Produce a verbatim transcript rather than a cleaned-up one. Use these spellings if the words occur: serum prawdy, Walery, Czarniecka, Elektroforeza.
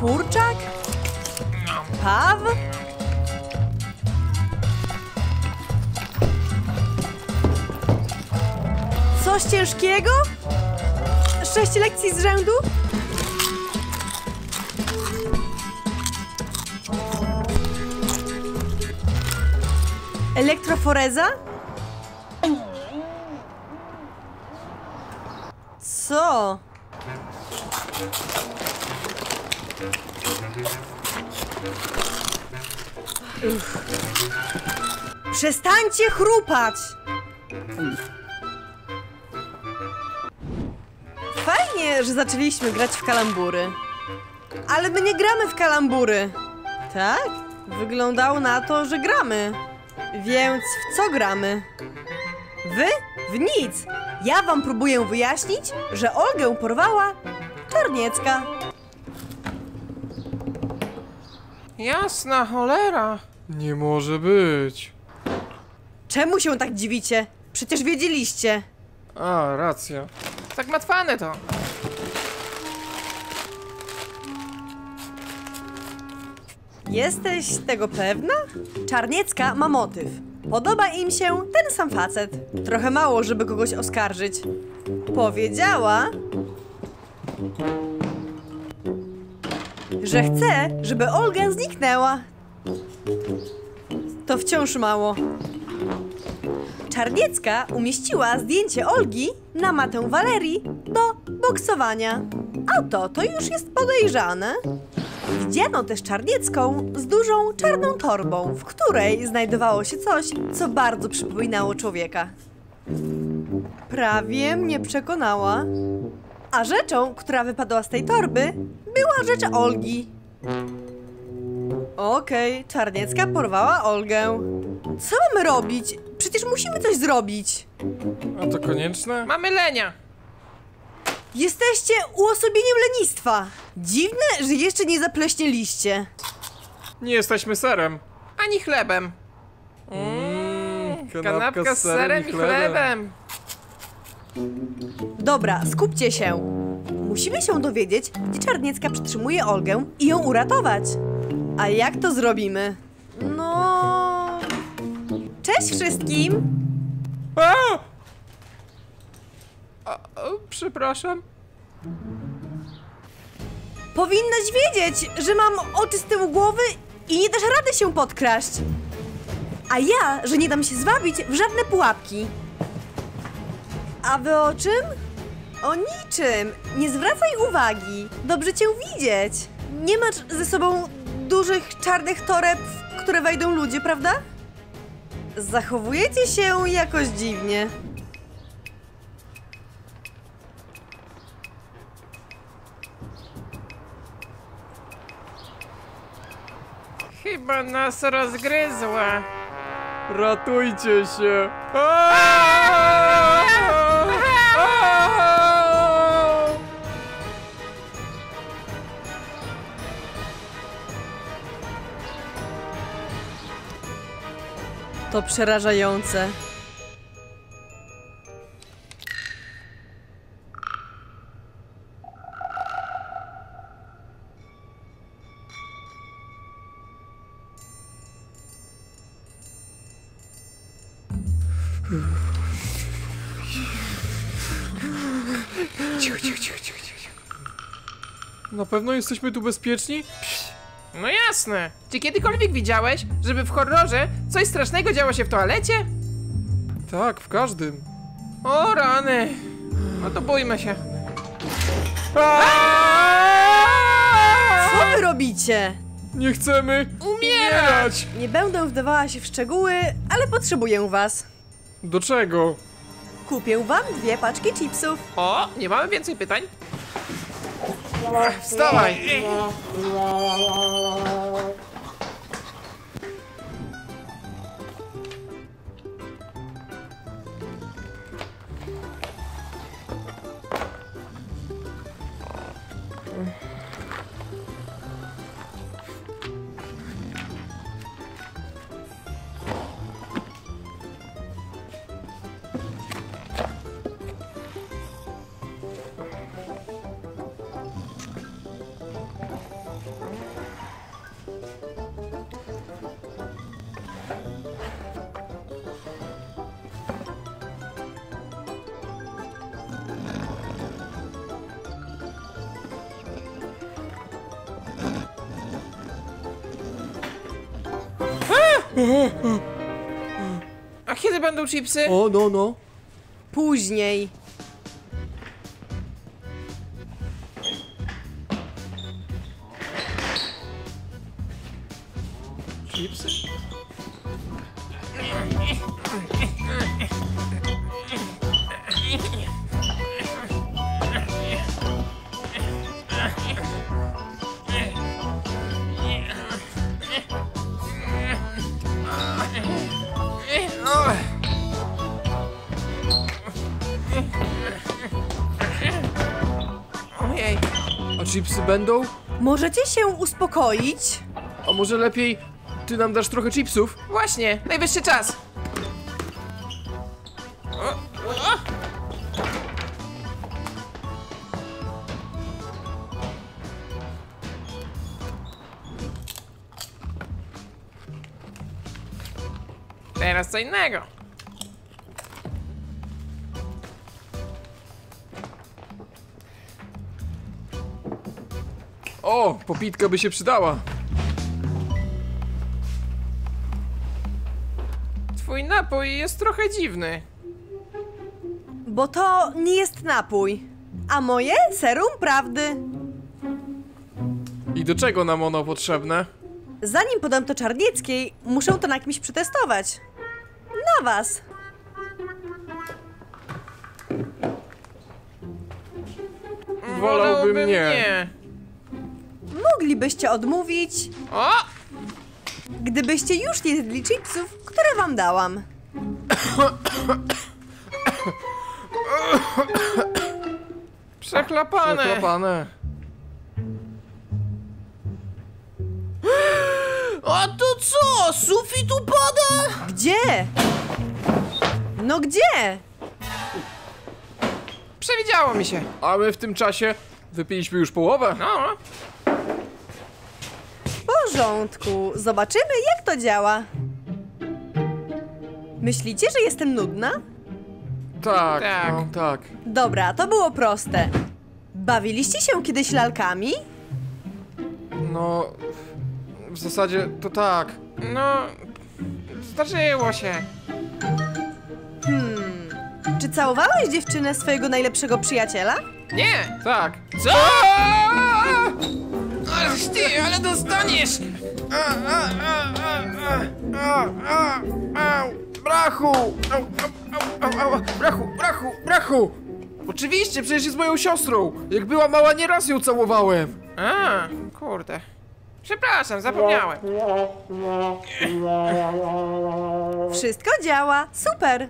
Kurczak? Paw? Coś ciężkiego? Sześć lekcji z rzędu? Elektroforeza? Co? Uff. Przestańcie chrupać! Fajnie, że zaczęliśmy grać w kalambury. Ale my nie gramy w kalambury. Tak? Wyglądało na to, że gramy. Więc w co gramy? Wy? W nic! Ja wam próbuję wyjaśnić, że Olgę porwała Czarniecka. Jasna cholera! Nie może być. Czemu się tak dziwicie? Przecież wiedzieliście. A, racja. Tak matwane to. Jesteś tego pewna? Czarniecka ma motyw. Podoba im się ten sam facet. Trochę mało, żeby kogoś oskarżyć. Powiedziała, że chce, żeby Olga zniknęła. To wciąż mało. Czarniecka umieściła zdjęcie Olgi na matę Walerii do boksowania. A to, to już jest podejrzane. Widziano też Czarniecką z dużą czarną torbą, w której znajdowało się coś, co bardzo przypominało człowieka. Prawie mnie przekonała. A rzeczą, która wypadła z tej torby, była rzecz Olgi. Okej, okay, Czarniecka porwała Olgę. Co mamy robić? Przecież musimy coś zrobić. A to konieczne? Mamy lenia. Jesteście uosobieniem lenistwa. Dziwne, że jeszcze nie zapleśnieliście. Nie jesteśmy serem. Ani chlebem. Mm, kanapka, kanapka z serem i chlebem. I chlebem. Dobra, skupcie się. Musimy się dowiedzieć, gdzie Czarniecka przytrzymuje Olgę i ją uratować. A jak to zrobimy? No... Cześć wszystkim! A! A, przepraszam. Powinnaś wiedzieć, że mam oczy z tyłu głowy i nie dasz rady się podkraść. A ja, że nie dam się zwabić w żadne pułapki. A wy o czym? O niczym. Nie zwracaj uwagi. Dobrze cię widzieć. Nie masz ze sobą dużych czarnych toreb, w które wejdą ludzie, prawda? Zachowujecie się jakoś dziwnie. Chyba nas rozgryzła. Ratujcie się. To przerażające. Cicho, cicho, cicho, cicho. Na pewno jesteśmy tu bezpieczni? No jasne! Czy kiedykolwiek widziałeś, żeby w horrorze coś strasznego działo się w toalecie? Tak, w każdym. O rany! No to bójmy się. Co wy robicie? Nie chcemy umierać! Nie będę wdawała się w szczegóły, ale potrzebuję was. Do czego? Kupię wam dwie paczki chipsów. O, nie mamy więcej pytań? Wstawaj! A kiedy będą chipsy? O, no, no. Później. Chipsy? A chipsy będą? Możecie się uspokoić? A może lepiej ty nam dasz trochę chipsów? Właśnie, najwyższy czas. O, o. Teraz co innego. O, popitka by się przydała. Twój napój jest trochę dziwny. Bo to nie jest napój, a moje serum prawdy. I do czego nam ono potrzebne? Zanim podam to Czarnieckiej, muszę to na kimś przetestować. Na was. Wolałbym nie. Moglibyście odmówić, o! Gdybyście już nie zjedli chipsów, które wam dałam. Przeklapane. Przeklapane. A to co? Sufit upada? Gdzie? No gdzie? Przewidziało mi się. A my w tym czasie wypiliśmy już połowę. No. W porządku. Zobaczymy, jak to działa. Myślicie, że jestem nudna? Tak, tak, no, tak. Dobra, to było proste. Bawiliście się kiedyś lalkami? No, w zasadzie to tak. No, zdarzyło się. Hmm, czy całowałeś dziewczynę swojego najlepszego przyjaciela? Nie, tak. Co? Ach ty, ale dostaniesz! A, a, a, a, a, a, a, brachu! Au, au, au, au, brachu, brachu, brachu! Oczywiście, przecież jest moją siostrą! Jak była mała, nieraz ją całowałem! A, kurde. Przepraszam, zapomniałem. Wszystko działa, super!